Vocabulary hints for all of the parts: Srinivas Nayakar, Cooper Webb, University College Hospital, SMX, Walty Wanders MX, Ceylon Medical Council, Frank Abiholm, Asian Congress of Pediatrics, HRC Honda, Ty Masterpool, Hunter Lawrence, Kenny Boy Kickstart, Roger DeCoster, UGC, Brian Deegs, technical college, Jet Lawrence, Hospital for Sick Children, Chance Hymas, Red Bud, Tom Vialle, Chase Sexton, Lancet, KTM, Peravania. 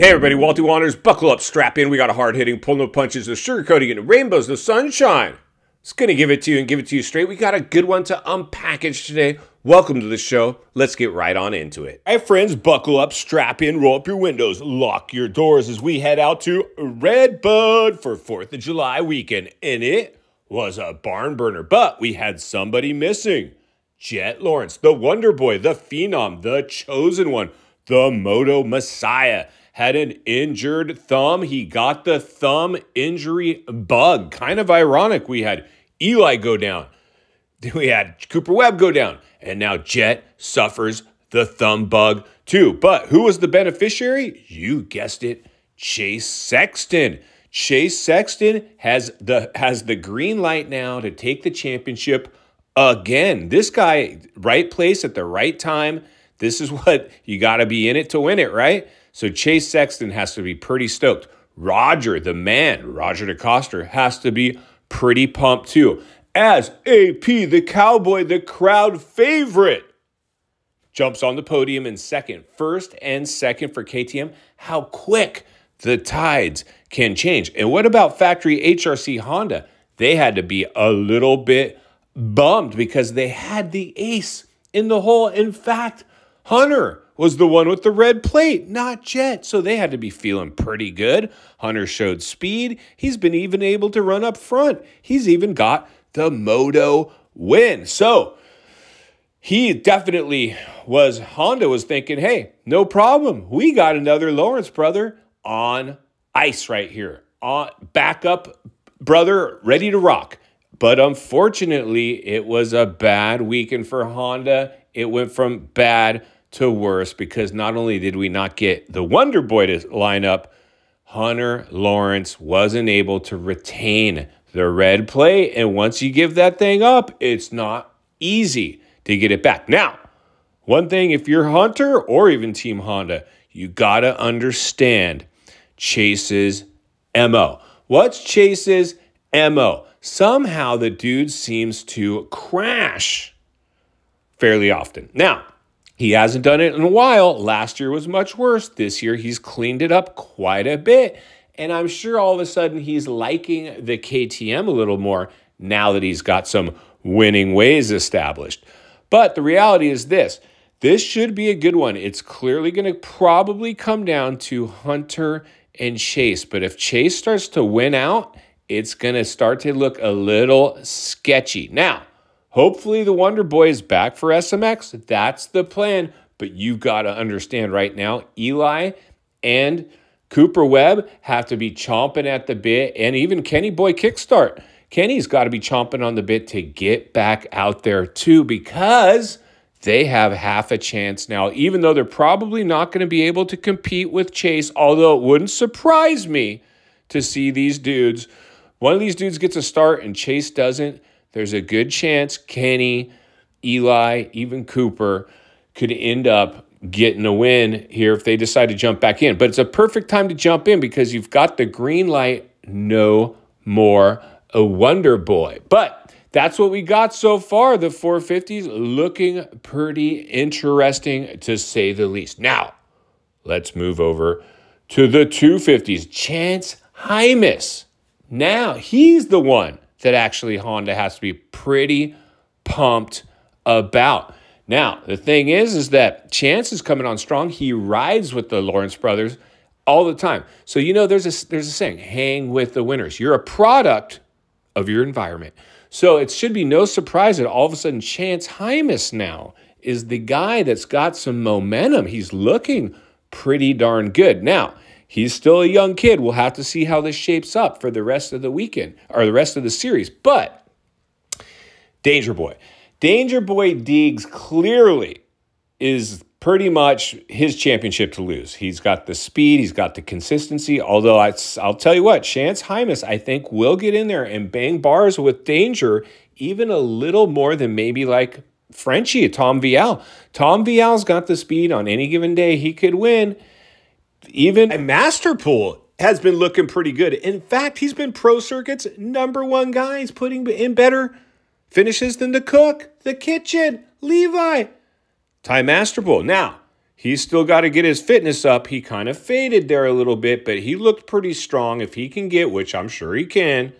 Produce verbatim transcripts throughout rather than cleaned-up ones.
Hey everybody, Walty Wanders, buckle up, strap in. We got a hard hitting, pull no punches, the sugarcoating, and rainbows, the sunshine. It's gonna give it to you and give it to you straight. We got a good one to unpackage today. Welcome to the show. Let's get right on into it. All right, friends, buckle up, strap in, roll up your windows, lock your doors as we head out to Red Bud for fourth of July weekend. And it was a barn burner, but we had somebody missing. Jet Lawrence, the Wonder Boy, the Phenom, the Chosen One, the Moto Messiah, had an injured thumb. He got the thumb injury bug. Kind of ironic. We had Eli go down. We had Cooper Webb go down. And now Jet suffers the thumb bug too. But who was the beneficiary? You guessed it, Chase Sexton. Chase Sexton has the, has the green light now to take the championship again. This guy, right place at the right time. This is what you got to be in it to win it, right? So Chase Sexton has to be pretty stoked. Roger, the man, Roger DeCoster, has to be pretty pumped too. As A P, the cowboy, the crowd favorite, jumps on the podium in second. First and second for K T M. How quick the tides can change. And what about factory H R C Honda? They had to be a little bit bummed because they had the ace in the hole. In fact, Hunter was the one with the red plate, not Jet. So they had to be feeling pretty good. Hunter showed speed. He's been even able to run up front. He's even got the moto win. So he definitely was, Honda was thinking, hey, no problem. We got another Lawrence brother on ice right here. On backup brother, ready to rock. But unfortunately, it was a bad weekend for Honda. It went from bad to worse, because not only did we not get the Wonder Boy to line up, Hunter Lawrence wasn't able to retain the red plate. And once you give that thing up, it's not easy to get it back. Now, one thing, if you're Hunter or even Team Honda, you got to understand Chase's M O. What's Chase's M O? Somehow the dude seems to crash fairly often. Now, he hasn't done it in a while. Last year was much worse. This year, he's cleaned it up quite a bit. And I'm sure all of a sudden he's liking the K T M a little more now that he's got some winning ways established. But the reality is this. This should be a good one. It's clearly going to probably come down to Hunter and Chase. But if Chase starts to win out, it's going to start to look a little sketchy. Now, hopefully the Wonder Boy is back for S M X. That's the plan. But you've got to understand right now, Eli and Cooper Webb have to be chomping at the bit. And even Kenny Boy Kickstart. Kenny's got to be chomping on the bit to get back out there too, because they have half a chance now. Even though they're probably not going to be able to compete with Chase, although it wouldn't surprise me to see these dudes. One of these dudes gets a start and Chase doesn't. There's a good chance Kenny, Eli, even Cooper could end up getting a win here if they decide to jump back in. But it's a perfect time to jump in because you've got the green light, no more a Wonder Boy. But that's what we got so far. The four fifties looking pretty interesting, to say the least. Now, let's move over to the two fifties. Chance Hymas. Now, he's the one that actually Honda has to be pretty pumped about. Now, the thing is, is that Chance is coming on strong. He rides with the Lawrence brothers all the time. So, you know, there's a, there's a saying, hang with the winners. You're a product of your environment. So it should be no surprise that all of a sudden Chance Hymas now is the guy that's got some momentum. He's looking pretty darn good. Now, he's still a young kid. We'll have to see how this shapes up for the rest of the weekend or the rest of the series. But Danger Boy. Danger Boy Deegs clearly is pretty much his championship to lose. He's got the speed. He's got the consistency. Although I, I'll tell you what, Chance Hymas, I think, will get in there and bang bars with Danger even a little more than maybe like Frenchie, Tom Vialle. Tom Vialle's got the speed. On any given day, he could win. Even Masterpool has been looking pretty good. In fact, he's been Pro Circuit's number one guy. He's putting in better finishes than the cook, the kitchen, Levi, Ty Masterpool. Now, He's still got to get his fitness up. He kind of faded there a little bit, but he looked pretty strong. If he can get, which I'm sure he can,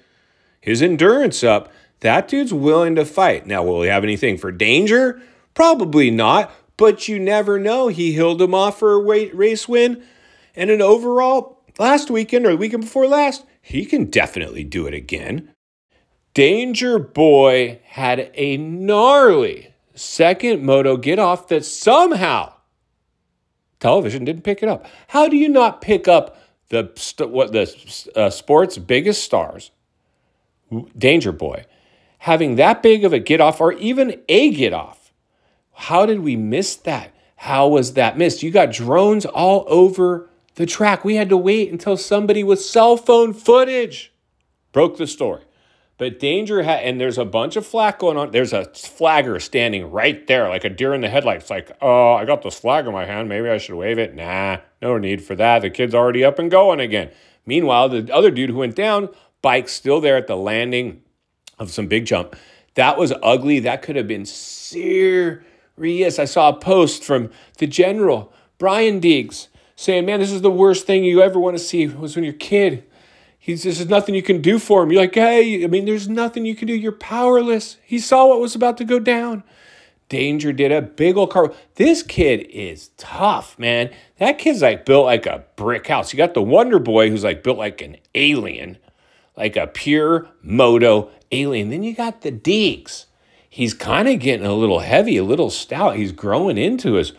his endurance up, that dude's willing to fight. Now, will he have anything for danger? Probably not, but you never know. He heeled him off for a weight race win. And an overall, last weekend or the weekend before last, he can definitely do it again. Danger Boy had a gnarly second moto get off that somehow television didn't pick it up. How do you not pick up the what the uh, sport's biggest stars? Danger Boy, having that big of a get off or even a get off. How did we miss that? How was that missed? You got drones all over the track. We had to wait until somebody with cell phone footage broke the story. But Danger had, and there's a bunch of flack going on. There's a flagger standing right there, like a deer in the headlights. Like, oh, I got this flag in my hand. Maybe I should wave it. Nah, no need for that. The kid's already up and going again. Meanwhile, the other dude who went down, bike's still there at the landing of some big jump. That was ugly. That could have been serious. I saw a post from the general, Brian Deegs, saying, man, this is the worst thing you ever want to see was when your kid... He's, this is nothing you can do for him. You're like, hey, I mean, there's nothing you can do. You're powerless. He saw what was about to go down. Danger did a big old car. This kid is tough, man. That kid's like built like a brick house. You got the Wonder Boy who's like built like an alien, like a pure moto alien. Then you got the Deeks. He's kind of getting a little heavy, a little stout. He's growing into his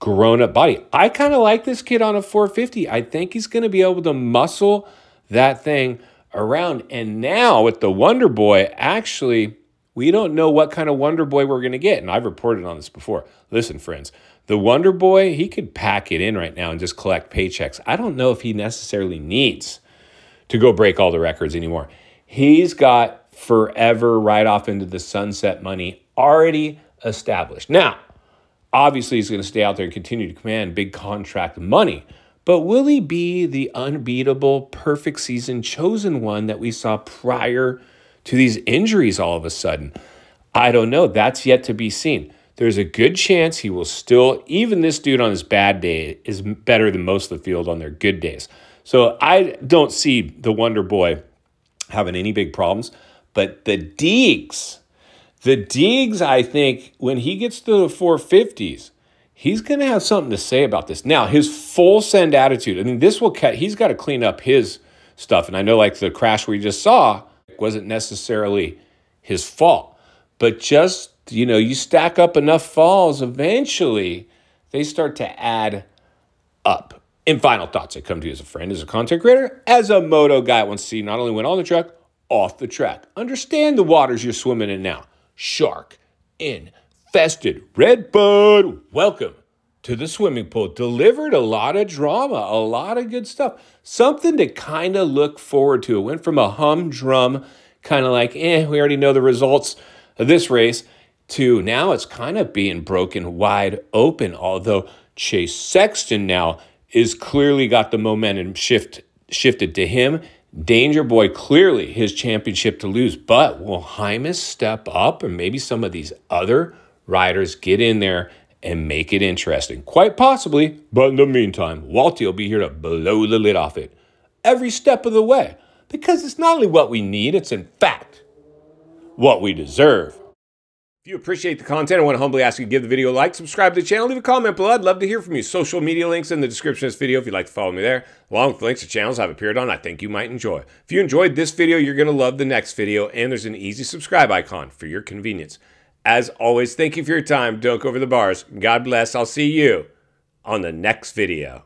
grown-up body. I kind of like this kid on a four fifty. I think he's going to be able to muscle that thing around. And now with the Wonder Boy, actually, we don't know what kind of Wonder Boy we're going to get. And I've reported on this before. Listen, friends, the Wonder Boy, he could pack it in right now and just collect paychecks. I don't know if he necessarily needs to go break all the records anymore. He's got forever right off into the sunset money already established. Now, obviously, he's going to stay out there and continue to command big contract money. But will he be the unbeatable, perfect season chosen one that we saw prior to these injuries all of a sudden? I don't know. That's yet to be seen. There's a good chance he will still, even this dude on his bad day, is better than most of the field on their good days. So I don't see the Wonder Boy having any big problems. But the Deegs, the Deegs, I think, when he gets to the four fifties, he's going to have something to say about this. Now, his full send attitude, I mean, this will cut, he's got to clean up his stuff. And I know like the crash we just saw wasn't necessarily his fault, but just, you know, you stack up enough falls, eventually they start to add up. And final thoughts that come to you as a friend, as a content creator, as a moto guy that wants to see not only went on the track, off the track. Understand the waters you're swimming in now. Shark in. Fested Red Bud, welcome to the swimming pool. Delivered a lot of drama, a lot of good stuff. Something to kind of look forward to. It went from a humdrum, kind of like, eh, we already know the results of this race, to now it's kind of being broken wide open, although Chase Sexton now is clearly got the momentum shift shifted to him. Danger Boy, clearly his championship to lose, but will Hymas step up and maybe some of these other riders get in there and make it interesting? Quite possibly, but in the meantime, Walty will be here to blow the lid off it every step of the way, because it's not only what we need, it's in fact what we deserve. If you appreciate the content, I want to humbly ask you to give the video a like, subscribe to the channel, leave a comment below. I'd love to hear from you. Social media links in the description of this video if you'd like to follow me there, along with links to channels I've appeared on I think you might enjoy. If you enjoyed this video, you're going to love the next video, and there's an easy subscribe icon for your convenience. As always, thank you for your time. Don't go over the bars. God bless. I'll see you on the next video.